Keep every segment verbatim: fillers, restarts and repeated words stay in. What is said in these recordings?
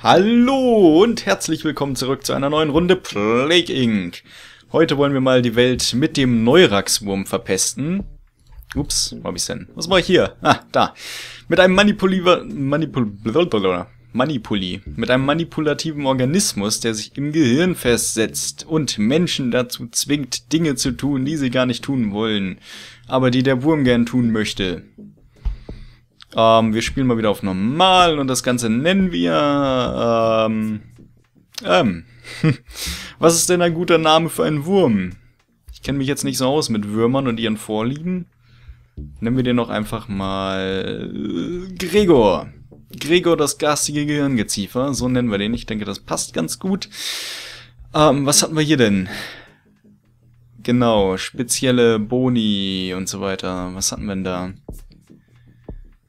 Hallo und herzlich willkommen zurück zu einer neuen Runde Plague Incorporated. Heute wollen wir mal die Welt mit dem Neurax-Wurm verpesten. Ups, wo hab ich's denn? Was war ich hier? Ah, da. Mit einem Manipuliver... Manipul... Manipuli. Mit einem manipulativen Organismus, der sich im Gehirn festsetzt und Menschen dazu zwingt, Dinge zu tun, die sie gar nicht tun wollen, aber die der Wurm gern tun möchte. Ähm, wir spielen mal wieder auf normal und das Ganze nennen wir, ähm, ähm, was ist denn ein guter Name für einen Wurm? Ich kenne mich jetzt nicht so aus mit Würmern und ihren Vorlieben. Nennen wir den noch einfach mal Gregor. Gregor, das garstige Gehirngeziefer, so nennen wir den. Ich denke, das passt ganz gut. Ähm, was hatten wir hier denn? Genau, spezielle Boni und so weiter. Was hatten wir denn da?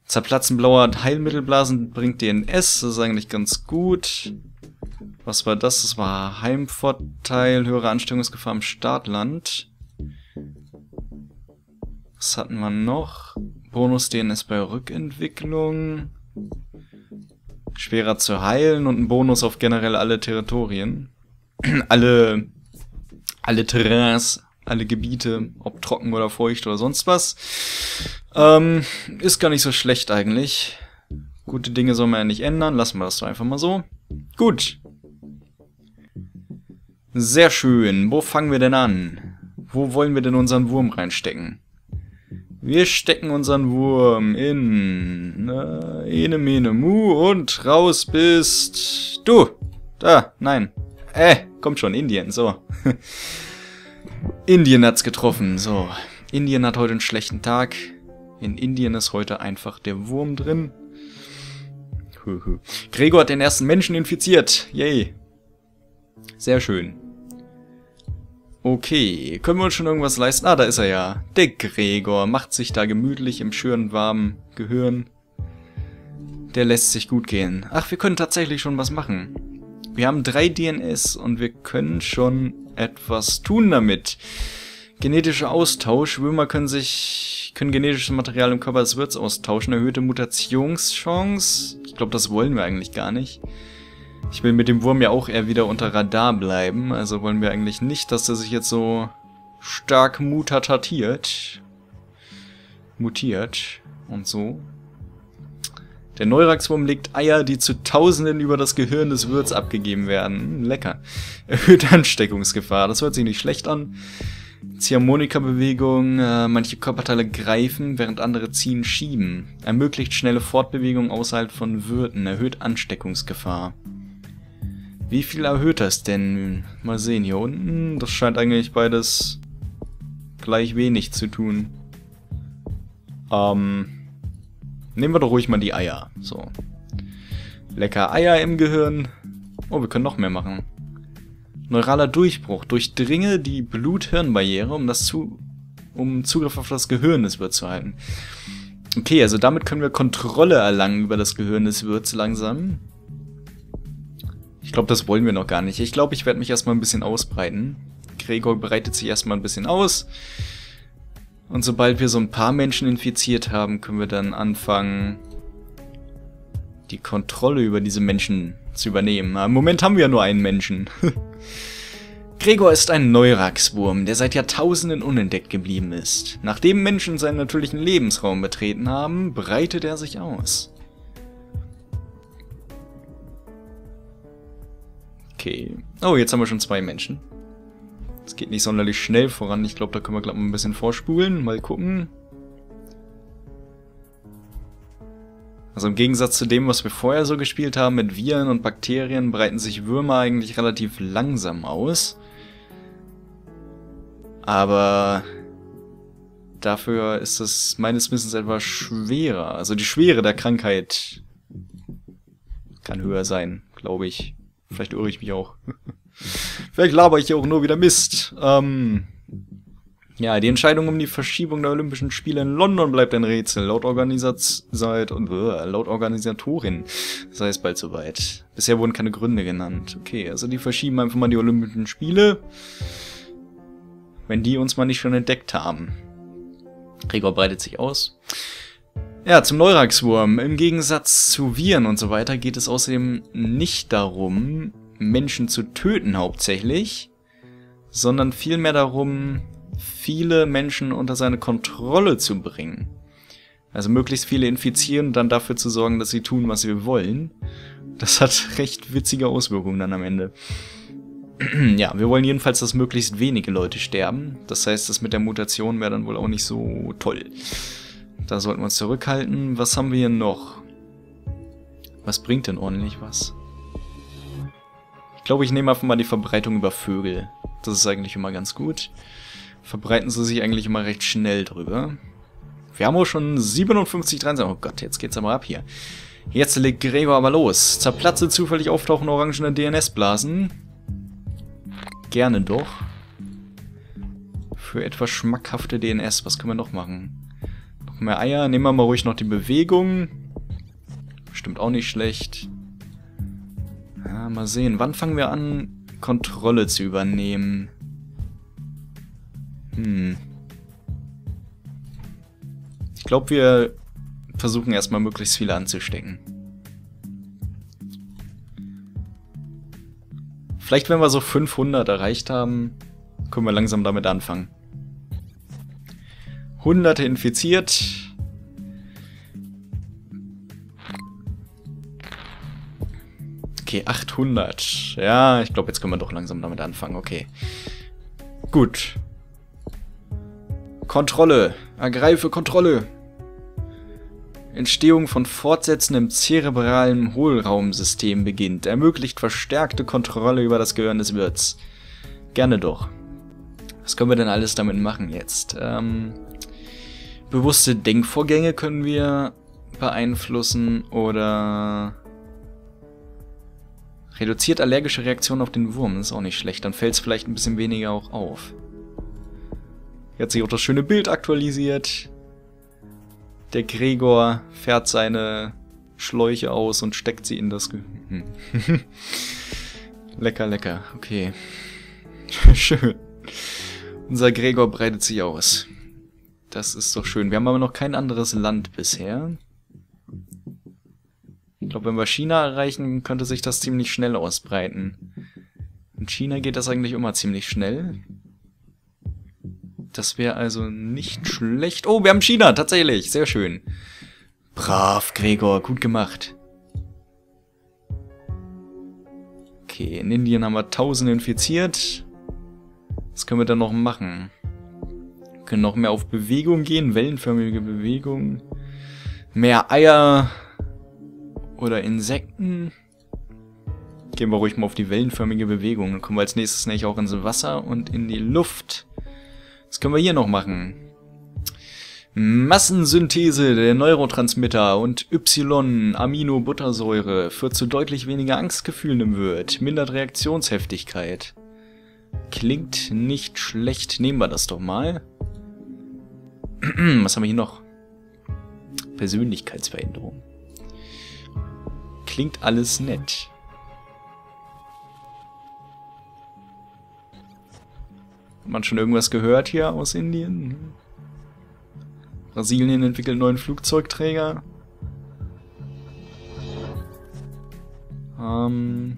Zerplatzen blauer Heilmittelblasen bringt D N S, das ist eigentlich ganz gut. Was war das? Das war Heimvorteil, höhere Ansteckungsgefahr im Startland. Was hatten wir noch? Bonus D N S bei Rückentwicklung. Schwerer zu heilen und ein Bonus auf generell alle Territorien. alle, alle Terrains, alle Gebiete, ob trocken oder feucht oder sonst was. Ähm, ist gar nicht so schlecht eigentlich. Gute Dinge soll man ja nicht ändern. Lassen wir das doch einfach mal so. Gut. Sehr schön. Wo fangen wir denn an? Wo wollen wir denn unseren Wurm reinstecken? Wir stecken unseren Wurm in... Ne, ene, mene, mu und raus bist... Du! Da, nein. Äh, kommt schon, Indien, so. Indien hat's getroffen, so. Indien hat heute einen schlechten Tag. In Indien ist heute einfach der Wurm drin. Gregor hat den ersten Menschen infiziert. Yay. Sehr schön. Okay, können wir uns schon irgendwas leisten? Ah, da ist er ja. Der Gregor macht sich da gemütlich im schönen, warmen Gehirn. Der lässt sich gut gehen. Ach, wir können tatsächlich schon was machen. Wir haben drei D N S und wir können schon etwas tun damit. Genetischer Austausch. Würmer können sich können genetisches Material im Körper des Wirts austauschen. Erhöhte Mutationschance. Ich glaube, das wollen wir eigentlich gar nicht. Ich will mit dem Wurm ja auch eher wieder unter Radar bleiben. Also wollen wir eigentlich nicht, dass der sich jetzt so stark mutatiert. Mutiert. Und so. Der Neurax-Wurm legt Eier, die zu Tausenden über das Gehirn des Wirts abgegeben werden. Lecker. Erhöhte Ansteckungsgefahr. Das hört sich nicht schlecht an. Ziehharmonika-Bewegung, äh, manche Körperteile greifen, während andere ziehen, schieben. Ermöglicht schnelle Fortbewegung außerhalb von Wirten, erhöht Ansteckungsgefahr. Wie viel erhöht das denn? Mal sehen hier unten, das scheint eigentlich beides gleich wenig zu tun. Ähm, nehmen wir doch ruhig mal die Eier, so. Lecker Eier im Gehirn. Oh, wir können noch mehr machen. Neuraler Durchbruch. Durchdringe die Blut-Hirn-Barriere, um das zu, um Zugriff auf das Gehirn des Wirts zu halten. Okay, also damit können wir Kontrolle erlangen über das Gehirn des Wirts langsam. Ich glaube, das wollen wir noch gar nicht. Ich glaube, ich werde mich erstmal ein bisschen ausbreiten. Gregor breitet sich erstmal ein bisschen aus. Und sobald wir so ein paar Menschen infiziert haben, können wir dann anfangen, die Kontrolle über diese Menschen zu übernehmen. Aber im Moment haben wir ja nur einen Menschen. Gregor ist ein Neurax-Wurm, der seit Jahrtausenden unentdeckt geblieben ist. Nachdem Menschen seinen natürlichen Lebensraum betreten haben, breitet er sich aus. Okay. Oh, jetzt haben wir schon zwei Menschen. Es geht nicht sonderlich schnell voran. Ich glaube, da können wir gleich mal ein bisschen vorspulen. Mal gucken. Also im Gegensatz zu dem, was wir vorher so gespielt haben, mit Viren und Bakterien, breiten sich Würmer eigentlich relativ langsam aus. Aber dafür ist es meines Wissens etwas schwerer. Also die Schwere der Krankheit kann höher sein, glaube ich. Vielleicht irre ich mich auch. Vielleicht laber ich hier auch nur wieder Mist. Ähm... Ja, die Entscheidung um die Verschiebung der Olympischen Spiele in London bleibt ein Rätsel. Laut Organisat seit und äh, laut Organisatorin sei es bald soweit. Bisher wurden keine Gründe genannt. Okay, also die verschieben einfach mal die Olympischen Spiele, wenn die uns mal nicht schon entdeckt haben. Gregor breitet sich aus. Ja, zum Neurax-Wurm. Im Gegensatz zu Viren und so weiter geht es außerdem nicht darum, Menschen zu töten hauptsächlich, sondern vielmehr darum, viele Menschen unter seine Kontrolle zu bringen. Also möglichst viele infizieren und dann dafür zu sorgen, dass sie tun, was wir wollen. Das hat recht witzige Auswirkungen dann am Ende. Ja, wir wollen jedenfalls, dass möglichst wenige Leute sterben. Das heißt, das mit der Mutation wäre dann wohl auch nicht so toll. Da sollten wir uns zurückhalten. Was haben wir hier noch? Was bringt denn ordentlich was? Ich glaube, ich nehme einfach mal die Verbreitung über Vögel. Das ist eigentlich immer ganz gut. Verbreiten sie sich eigentlich immer recht schnell drüber. Wir haben auch schon siebenundfünfzig, dreiundzwanzig. Oh Gott, jetzt geht's aber ab hier. Jetzt legt Gregor aber los. Zerplatze zufällig auftauchende orangene D N S-Blasen. Gerne doch. Für etwas schmackhafte D N S. Was können wir noch machen? Noch mehr Eier. Nehmen wir mal ruhig noch die Bewegung. Bestimmt auch nicht schlecht. Ja, mal sehen. Wann fangen wir an, Kontrolle zu übernehmen? Hm. Ich glaube, wir versuchen erstmal möglichst viele anzustecken. Vielleicht, wenn wir so fünfhundert erreicht haben, können wir langsam damit anfangen. Hunderte infiziert. Okay, achthundert. Ja, ich glaube, jetzt können wir doch langsam damit anfangen. Okay. Gut. Kontrolle. Ergreife Kontrolle. Entstehung von Fortsätzen im zerebralen Hohlraumsystem beginnt. Ermöglicht verstärkte Kontrolle über das Gehirn des Wirts. Gerne doch. Was können wir denn alles damit machen jetzt? Ähm, bewusste Denkvorgänge können wir beeinflussen oder... Reduziert allergische Reaktionen auf den Wurm. Das ist auch nicht schlecht. Dann fällt es vielleicht ein bisschen weniger auch auf. Jetzt sich auch das schöne Bild aktualisiert. Der Gregor fährt seine Schläuche aus und steckt sie in das Gehirn. Lecker, lecker. Okay. Schön. Unser Gregor breitet sich aus. Das ist doch schön. Wir haben aber noch kein anderes Land bisher. Ich glaube, wenn wir China erreichen, könnte sich das ziemlich schnell ausbreiten. In China geht das eigentlich immer ziemlich schnell. Das wäre also nicht schlecht. Oh, wir haben China, tatsächlich. Sehr schön. Brav, Gregor. Gut gemacht. Okay, in Indien haben wir tausende infiziert. Was können wir dann noch machen? Wir können noch mehr auf Bewegung gehen. Wellenförmige Bewegung. Mehr Eier. Oder Insekten. Gehen wir ruhig mal auf die wellenförmige Bewegung. Dann kommen wir als nächstes nämlich auch ins Wasser und in die Luft. Was können wir hier noch machen? Massensynthese der Neurotransmitter und Y-Aminobuttersäure führt zu deutlich weniger Angstgefühlen im Wirt. Mindert Reaktionsheftigkeit. Klingt nicht schlecht. Nehmen wir das doch mal. Was haben wir hier noch? Persönlichkeitsveränderung. Klingt alles nett. Hat man schon irgendwas gehört hier aus Indien? Brasilien entwickelt einen neuen Flugzeugträger. Ähm.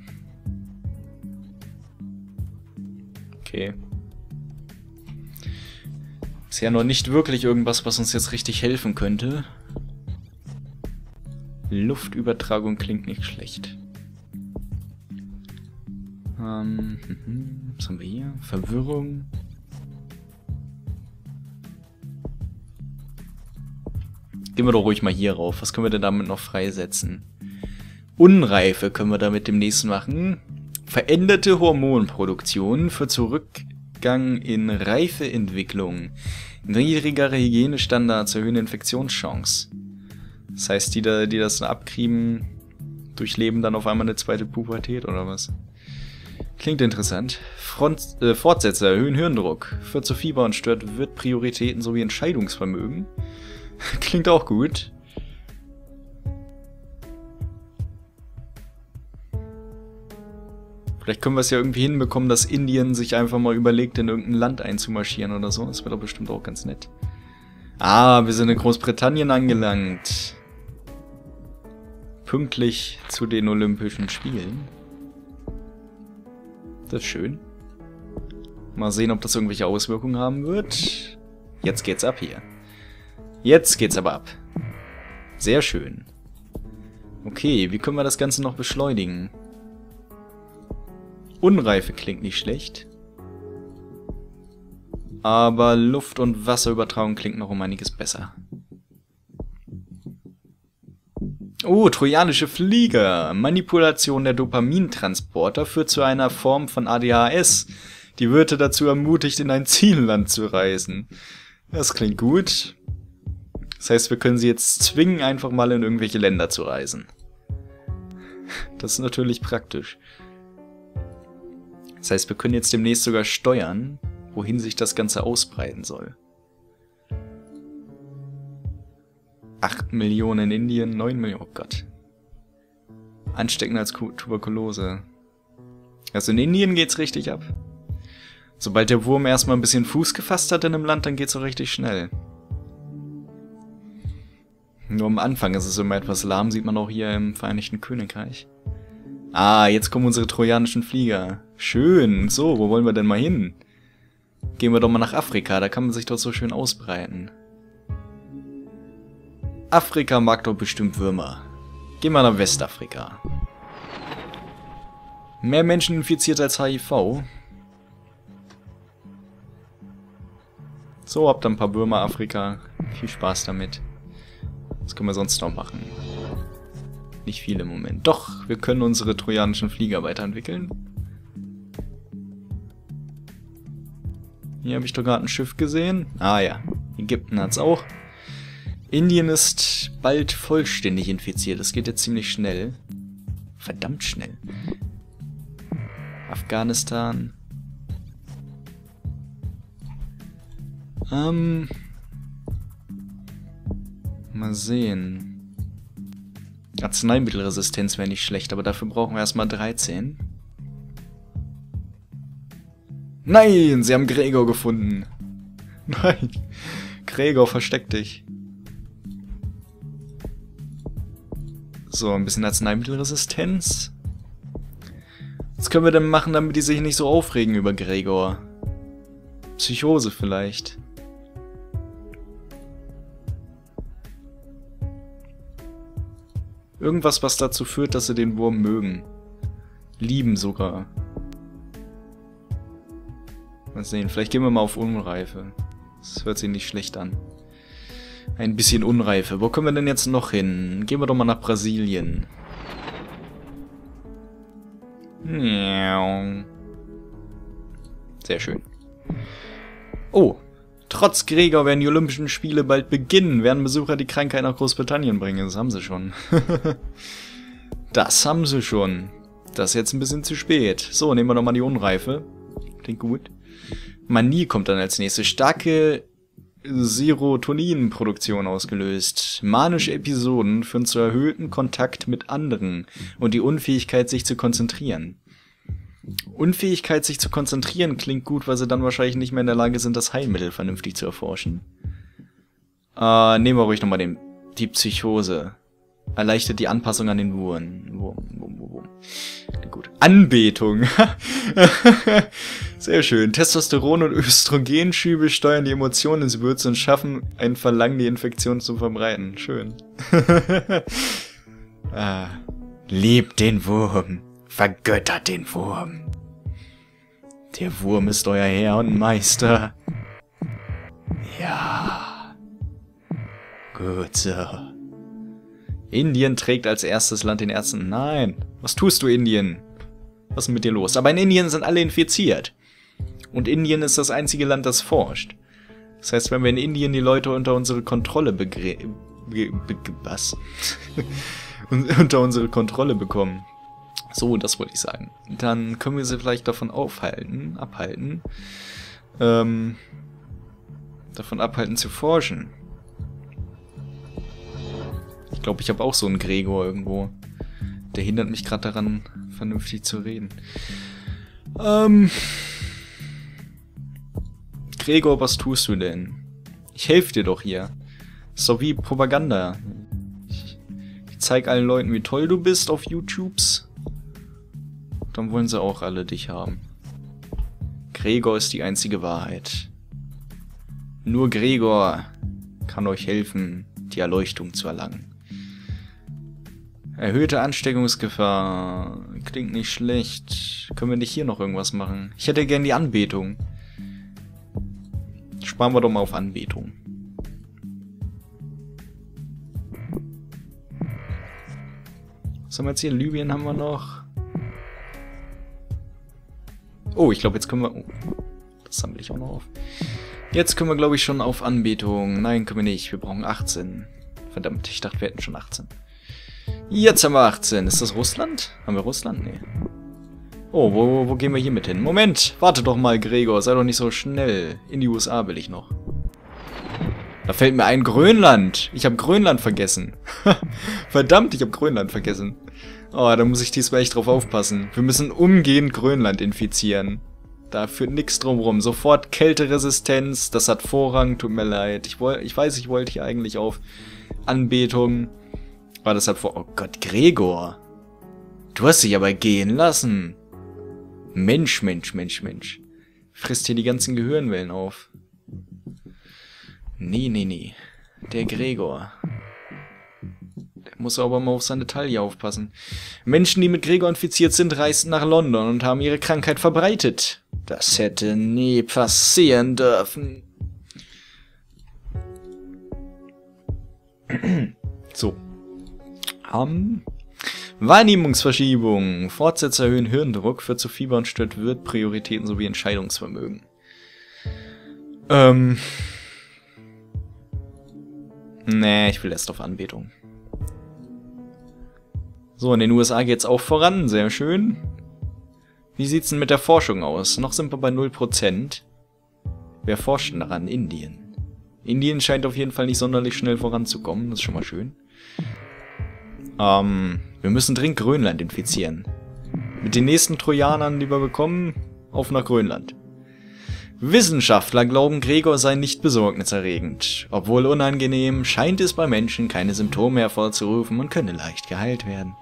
Okay. Bisher noch nicht wirklich irgendwas, was uns jetzt richtig helfen könnte. Luftübertragung klingt nicht schlecht. Ähm, was haben wir hier? Verwirrung. Gehen wir doch ruhig mal hier rauf. Was können wir denn damit noch freisetzen? Unreife können wir damit demnächst machen. Veränderte Hormonproduktion führt zu Rückgang in Reifeentwicklung. Niedrigere Hygienestandards erhöhen Infektionschance. Das heißt, die, die das abkriegen, durchleben dann auf einmal eine zweite Pubertät oder was? Klingt interessant. Front, äh, Fortsätze erhöhen Hirndruck, führt zu Fieber und stört Wirtprioritäten sowie Entscheidungsvermögen. Klingt auch gut. Vielleicht können wir es ja irgendwie hinbekommen, dass Indien sich einfach mal überlegt, in irgendein Land einzumarschieren oder so. Das wäre doch bestimmt auch ganz nett. Ah, wir sind in Großbritannien angelangt. Pünktlich zu den Olympischen Spielen. Das ist schön. Mal sehen, ob das irgendwelche Auswirkungen haben wird. Jetzt geht's ab hier. Jetzt geht's aber ab. Sehr schön. Okay, wie können wir das Ganze noch beschleunigen? Unreife klingt nicht schlecht. Aber Luft- und Wasserübertragung klingt noch um einiges besser. Oh, trojanische Flieger. Manipulation der Dopamintransporter führt zu einer Form von A D H S. Die Wirte dazu ermutigt, in ein Zielland zu reisen. Das klingt gut. Das heißt, wir können sie jetzt zwingen, einfach mal in irgendwelche Länder zu reisen. Das ist natürlich praktisch. Das heißt, wir können jetzt demnächst sogar steuern, wohin sich das Ganze ausbreiten soll. acht Millionen in Indien, neun Millionen, oh Gott. Ansteckender als Tuberkulose. Also in Indien geht's richtig ab. Sobald der Wurm erstmal ein bisschen Fuß gefasst hat in einem Land, dann geht's auch richtig schnell. Nur am Anfang ist es immer etwas lahm, sieht man auch hier im Vereinigten Königreich. Ah, jetzt kommen unsere trojanischen Flieger. Schön, so, wo wollen wir denn mal hin? Gehen wir doch mal nach Afrika, da kann man sich doch so schön ausbreiten. Afrika mag doch bestimmt Würmer. Gehen wir nach Westafrika. Mehr Menschen infiziert als H I V. So, habt ihr ein paar Würmer, Afrika. Viel Spaß damit. Was können wir sonst noch machen? Nicht viel im Moment. Doch, wir können unsere trojanischen Flieger weiterentwickeln. Hier habe ich doch gerade ein Schiff gesehen. Ah ja, Ägypten hat's auch. Indien ist bald vollständig infiziert. Das geht jetzt ziemlich schnell. Verdammt schnell. Afghanistan. Ähm. Mal sehen. Arzneimittelresistenz wäre nicht schlecht, aber dafür brauchen wir erstmal dreizehn. Nein, sie haben Gregor gefunden. Nein, Gregor, versteck dich. So, ein bisschen Arzneimittelresistenz. Was können wir denn machen, damit die sich nicht so aufregen über Gregor? Psychose vielleicht. Irgendwas, was dazu führt, dass sie den Wurm mögen. Lieben sogar. Mal sehen, vielleicht gehen wir mal auf Unreife. Das hört sich nicht schlecht an. Ein bisschen Unreife. Wo können wir denn jetzt noch hin? Gehen wir doch mal nach Brasilien. Sehr schön. Oh, trotz Gregor werden die Olympischen Spiele bald beginnen, werden Besucher die Krankheit nach Großbritannien bringen. Das haben sie schon. Das haben sie schon. Das ist jetzt ein bisschen zu spät. So, nehmen wir doch mal die Unreife. Klingt gut. Manie kommt dann als nächstes. Starke Serotoninproduktion ausgelöst. Manische Episoden führen zu erhöhten Kontakt mit anderen und die Unfähigkeit, sich zu konzentrieren. Unfähigkeit, sich zu konzentrieren, klingt gut, weil sie dann wahrscheinlich nicht mehr in der Lage sind, das Heilmittel vernünftig zu erforschen. Äh, nehmen wir ruhig nochmal den, die Psychose. Erleichtert die Anpassung an den Wurm. Wurm, Wurm, Wurm. Gut. Anbetung. Sehr schön. Testosteron- und Östrogenschübe steuern die Emotionen ins Würze und schaffen ein Verlangen, die Infektion zu verbreiten. Schön. ah. Liebt den Wurm. Vergöttert den Wurm. Der Wurm ist euer Herr und Meister. Ja. Gut so. Indien trägt als erstes Land den ersten... Nein, was tust du, Indien? Was ist mit dir los? Aber in Indien sind alle infiziert. Und Indien ist das einzige Land, das forscht. Das heißt, wenn wir in Indien die Leute unter unsere Kontrolle begre... Be be was? unter unsere Kontrolle bekommen. So, das wollte ich sagen. Dann können wir sie vielleicht davon aufhalten, abhalten. Ähm, davon abhalten zu forschen. Ich glaube, ich habe auch so einen Gregor irgendwo. Der hindert mich gerade daran, vernünftig zu reden. Ähm. Gregor, was tust du denn? Ich helfe dir doch hier. Ist doch wie Propaganda. Ich, ich zeig allen Leuten, wie toll du bist auf YouTubes. Dann wollen sie auch alle dich haben. Gregor ist die einzige Wahrheit. Nur Gregor kann euch helfen, die Erleuchtung zu erlangen. Erhöhte Ansteckungsgefahr. Klingt nicht schlecht. Können wir nicht hier noch irgendwas machen? Ich hätte gern die Anbetung. Sparen wir doch mal auf Anbetung. Was haben wir jetzt hier? Libyen haben wir noch. Oh, ich glaube, jetzt können wir... Oh, das sammle ich auch noch auf. Jetzt können wir, glaube ich, schon auf Anbetung. Nein, können wir nicht. Wir brauchen achtzehn. Verdammt, ich dachte, wir hätten schon achtzehn. Jetzt haben wir achtzehn. Ist das Russland? Haben wir Russland? Nee. Oh, wo, wo, wo gehen wir hier mit hin? Moment, warte doch mal, Gregor. Sei doch nicht so schnell. In die U S A will ich noch. Da fällt mir ein Grönland. Ich habe Grönland vergessen. Verdammt, ich habe Grönland vergessen. Oh, da muss ich diesmal echt drauf aufpassen. Wir müssen umgehend Grönland infizieren. Da führt nichts drumrum. Sofort Kälteresistenz. Das hat Vorrang. Tut mir leid. Ich, woll, ich weiß, ich wollte hier eigentlich auf Anbetung. Aber das hat Vorrang. Oh Gott, Gregor. Du hast dich aber gehen lassen. Mensch, Mensch, Mensch, Mensch. Frisst hier die ganzen Gehirnwellen auf. Nee, nee, nee. Der Gregor. Der muss aber mal auf seine Taille aufpassen. Menschen, die mit Gregor infiziert sind, reisten nach London und haben ihre Krankheit verbreitet. Das hätte nie passieren dürfen. So. Um. Wahrnehmungsverschiebung. Fortsätze erhöhen Hirndruck, führt zu Fieber und stört Wirtprioritäten sowie Entscheidungsvermögen. Ähm. Nee, ich will erst auf Anbetung. So, in den U S A geht's auch voran. Sehr schön. Wie sieht's denn mit der Forschung aus? Noch sind wir bei null Prozent. Wer forscht denn daran? Indien. Indien scheint auf jeden Fall nicht sonderlich schnell voranzukommen. Das ist schon mal schön. Ähm... Wir müssen dringend Grönland infizieren. Mit den nächsten Trojanern, die wir bekommen, auf nach Grönland. Wissenschaftler glauben, Gregor sei nicht besorgniserregend. Obwohl unangenehm, scheint es bei Menschen keine Symptome hervorzurufen und könne leicht geheilt werden.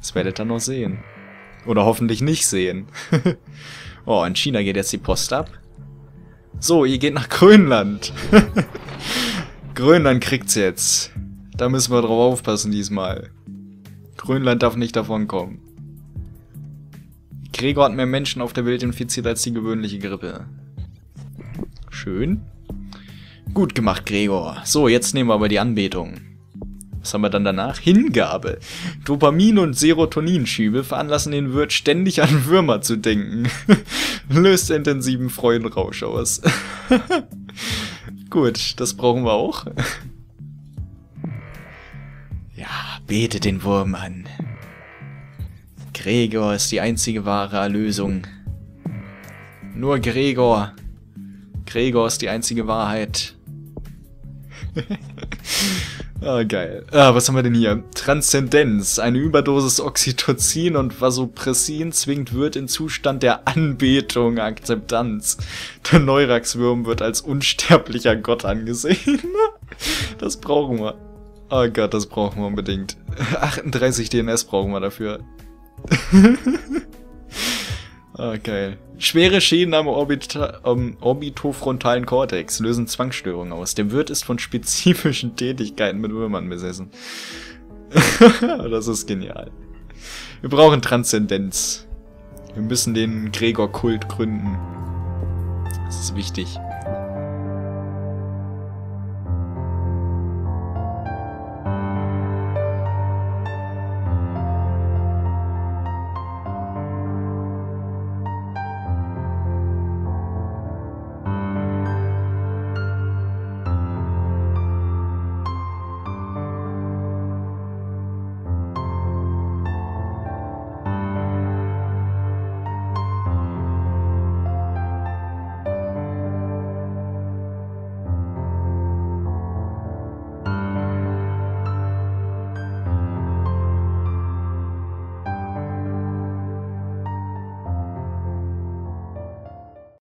Das werdet ihr noch sehen. Oder hoffentlich nicht sehen. Oh, in China geht jetzt die Post ab. So, ihr geht nach Grönland. Grönland kriegt's jetzt. Da müssen wir drauf aufpassen diesmal. Grönland darf nicht davon kommen. Gregor hat mehr Menschen auf der Welt infiziert als die gewöhnliche Grippe. Schön. Gut gemacht, Gregor. So, jetzt nehmen wir aber die Anbetung. Was haben wir dann danach? Hingabe. Dopamin- und Serotoninschübe veranlassen den Wirt ständig an Würmer zu denken. Löst intensiven Freudenrausch aus. Gut, das brauchen wir auch. Bete den Wurm an. Gregor ist die einzige wahre Erlösung. Nur Gregor. Gregor ist die einzige Wahrheit. Ah, geil. Ah, was haben wir denn hier? Transzendenz. Eine Überdosis Oxytocin und Vasopressin zwingt Wirt in Zustand der Anbetung, Akzeptanz. Der Neurax-Wurm wird als unsterblicher Gott angesehen. Das brauchen wir. Oh Gott, das brauchen wir unbedingt. achtunddreißig D N S brauchen wir dafür. Oh, geil. Schwere Schäden am Orbita um, orbitofrontalen Kortex lösen Zwangsstörungen aus. Der Wirt ist von spezifischen Tätigkeiten mit Würmern besessen. Das ist genial. Wir brauchen Transzendenz. Wir müssen den Gregor-Kult gründen. Das ist wichtig.